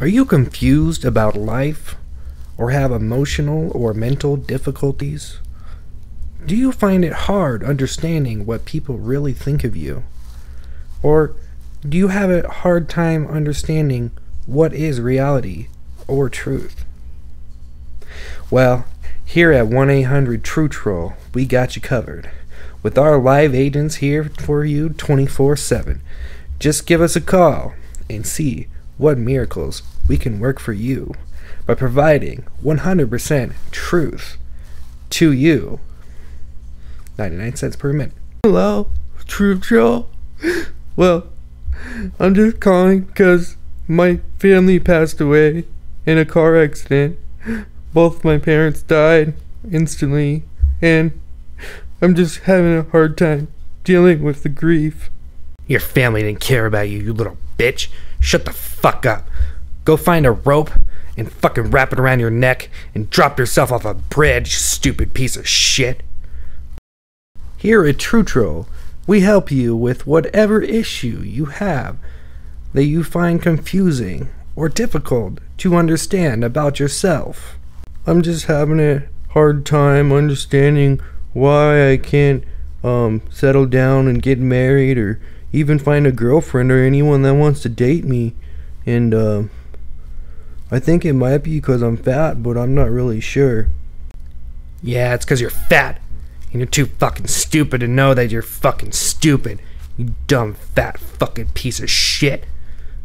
Are you confused about life or have emotional or mental difficulties? Do you find it hard understanding what people really think of you? Or do you have a hard time understanding what is reality or truth? Well, here at 1-800-TRU-TROLL, we got you covered with our live agents here for you 24/7. Just give us a call and see what miracles we can work for you by providing 100% truth to you. 99 cents per minute. Hello, TRU-TROLL. Well, I'm just calling because my family passed away in a car accident. Both my parents died instantly, and I'm just having a hard time dealing with the grief. Your family didn't care about you, you little bitch. Shut the fuck up. Go find a rope and fucking wrap it around your neck and drop yourself off a bridge, you stupid piece of shit. Here at TRU-TROLL, we help you with whatever issue you have that you find confusing or difficult to understand about yourself. I'm just having a hard time understanding why I can't settle down and get married or even find a girlfriend or anyone that wants to date me. And I think it might be because I'm fat, but I'm not really sure. Yeah, it's because you're fat. And you're too fucking stupid to know that you're fucking stupid. You dumb fat fucking piece of shit.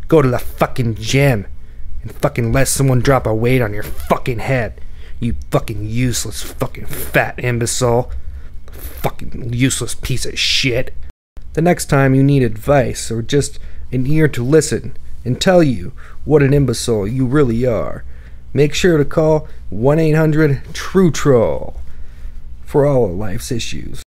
Go to the fucking gym and fucking let someone drop a weight on your fucking head. You fucking useless fucking fat imbecile. Fucking useless piece of shit. The next time you need advice or just an ear to listen and tell you what an imbecile you really are, make sure to call 1-800-TRU-TROLL for all of life's issues.